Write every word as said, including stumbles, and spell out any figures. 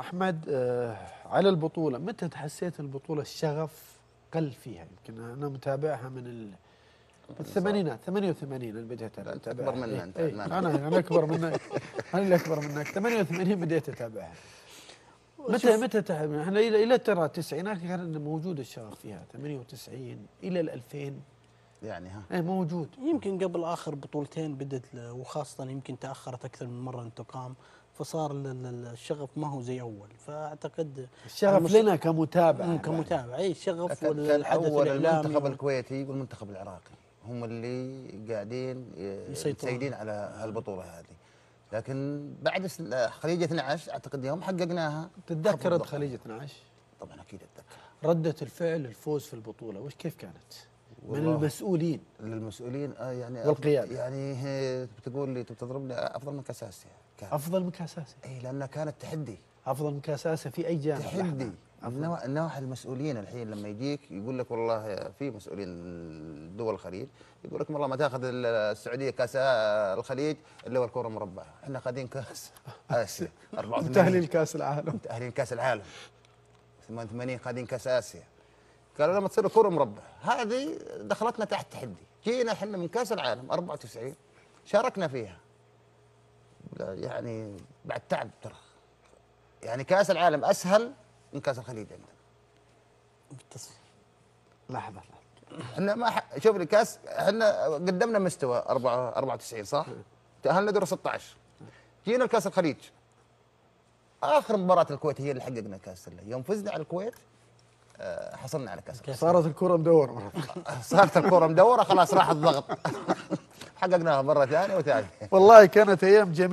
أحمد، على البطولة متى حسيت البطولة الشغف قل فيها؟ يمكن أنا متابعها من الثمانينات، ثمانية وثمانين أنا بديت أتابعها. أنت أكبر مني أنت. أنا أنا أكبر منك، أنا اللي أكبر منك. ثمانية وثمانين بديت أتابعها. متى متى تعب؟ احنا الى الى ترى التسعينات كان موجود الشغف فيها، ثمانية وتسعين الى الألفين يعني ها؟ اي موجود. يمكن قبل اخر بطولتين بدت، وخاصه يمكن تاخرت اكثر من مره ان تقام، فصار الشغف ما هو زي اول، فاعتقد الشغف لنا كمتابع كمتابع اي الشغف والحدث الاعلامي. المنتخب الكويتي والمنتخب العراقي هم اللي قاعدين يسيطرون على البطوله هذه، لكن بعد خليجي اثنعش اعتقد يوم حققناها. تتذكر خليجي اثنعش؟ طبعا اكيد اتذكر. رده الفعل الفوز في البطوله وش كيف كانت؟ من المسؤولين للمسؤولين آه يعني والقيادة، يعني بتقول لي تضربني افضل من كاس اسيا، افضل من كاس اسيا اي لانها كانت تحدي، افضل من كاس اسيا في اي جانب، تحدي نواحي المسؤولين. الحين لما يجيك يقول لك والله في مسؤولين دول الخليج يقول لك والله ما تاخذ السعوديه كاس الخليج الا والكره مربعه، احنا قاعدين كاس اسيا أربعة وثمانين متاهلين كاس العالم، متاهلين كاس العالم ثمانية وثمانين قاعدين كاس اسيا، قالوا لما تصير كره مربعه. هذه دخلتنا تحت تحدي، جينا احنا من كاس العالم أربعة وتسعين شاركنا فيها يعني بعد تعب ترى، يعني كاس العالم اسهل من كاس الخليج عندنا بالتصفيق. لحظه لحظه احنا ما ح... شوف الكاس احنا قدمنا مستوى أربعة وتسعين صح؟ تاهلنا دور ستة عشر، جينا الكاس الخليج اخر مباراه الكويت هي اللي حققنا كاس، يوم فزنا على الكويت حصلنا على كاس. صارت الكره مدوره صارت الكره مدوره خلاص راح الضغط حققناها مره ثانيه وثالثه. والله كانت ايام جميله.